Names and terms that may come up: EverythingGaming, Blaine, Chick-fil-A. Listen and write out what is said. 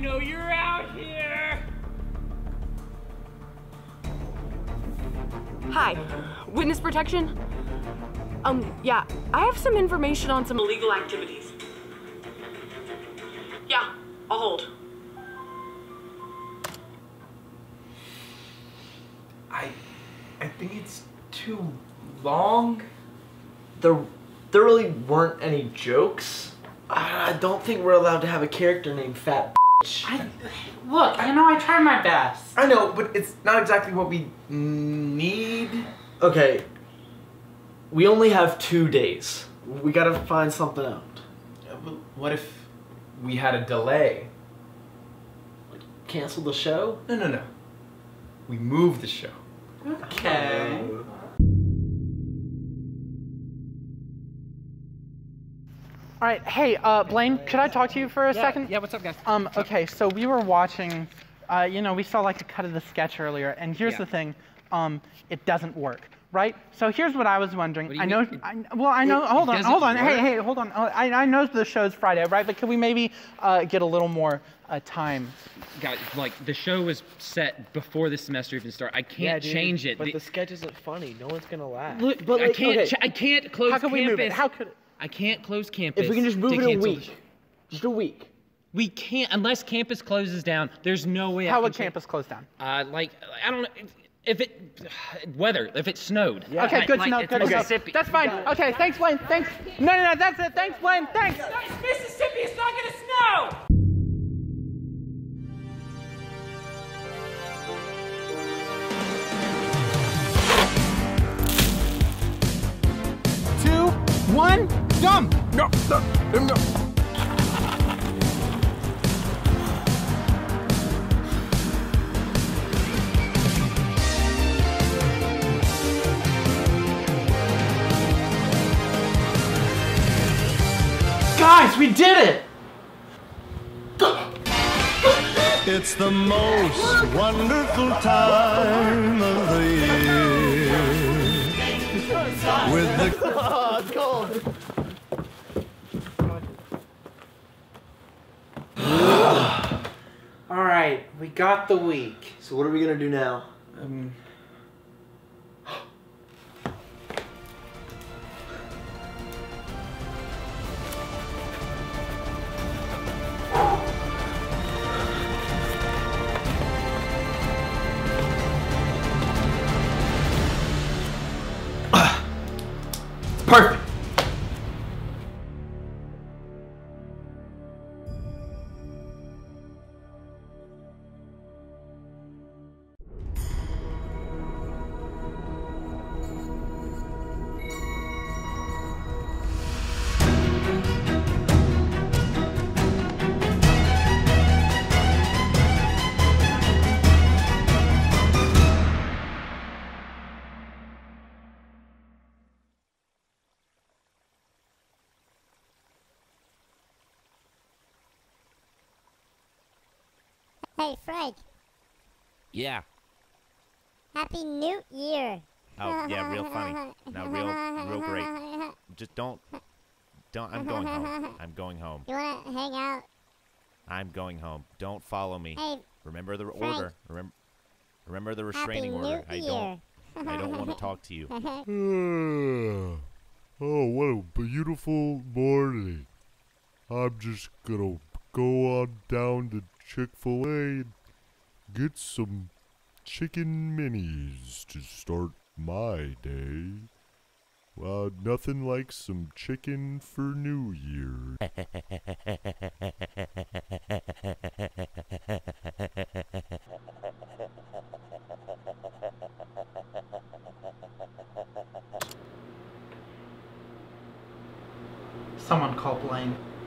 know you're out here! Hi. Witness protection? Yeah. I have some information on some illegal activities. Yeah, I'll hold. I think it's too long. There really weren't any jokes. I don't think we're allowed to have a character named Fat Bitch. Look, I know I tried my best. I know, but it's not exactly what we need. Okay, we only have 2 days. We gotta find something out. Yeah, but what if we had a delay? Like, cancel the show? No. We move the show. Okay. All right, hey, Blaine, could I talk to you for a second? Yeah, what's up, guys? Okay, so we were watching, you know, we saw like a cut of the sketch earlier, and here's the thing, it doesn't work, right? So here's what I was wondering. I know, hold on. I know the show's Friday, right? But can we maybe get a little more time? Guys, like, the show was set before the semester even started. I can't change it. But the sketches look funny. No one's gonna laugh. Look, but like, I can't close campus. How can we move it? How could it? I can't close campus. If we can just move it a week. Just a week. We can't, unless campus closes down, there's no way. How would campus close down? Like, I don't know. If it snowed. Yeah. Okay, good to know, good to know. That's fine. Okay, thanks, Blaine. Thanks. No, that's it. Thanks, Blaine. Thanks. It's Mississippi. It's not gonna snow. One, dump! No. Guys, we did it! It's the most wonderful time of the year. With the... It's cold. All right, we got the week. So what are we gonna do now? Perfect. Hey, Frank. Yeah. Happy New Year. Oh, yeah, real funny. No, real great. Just don't, I'm going home. I'm going home. You want to hang out? I'm going home. Don't follow me. Hey, remember the Frank. Order. Remember the restraining order. I don't want to talk to you. Oh, what a beautiful morning. I'm just going to go on down to Chick-fil-A, get some chicken minis to start my day. Well, nothing like some chicken for New Year. Someone call Blaine.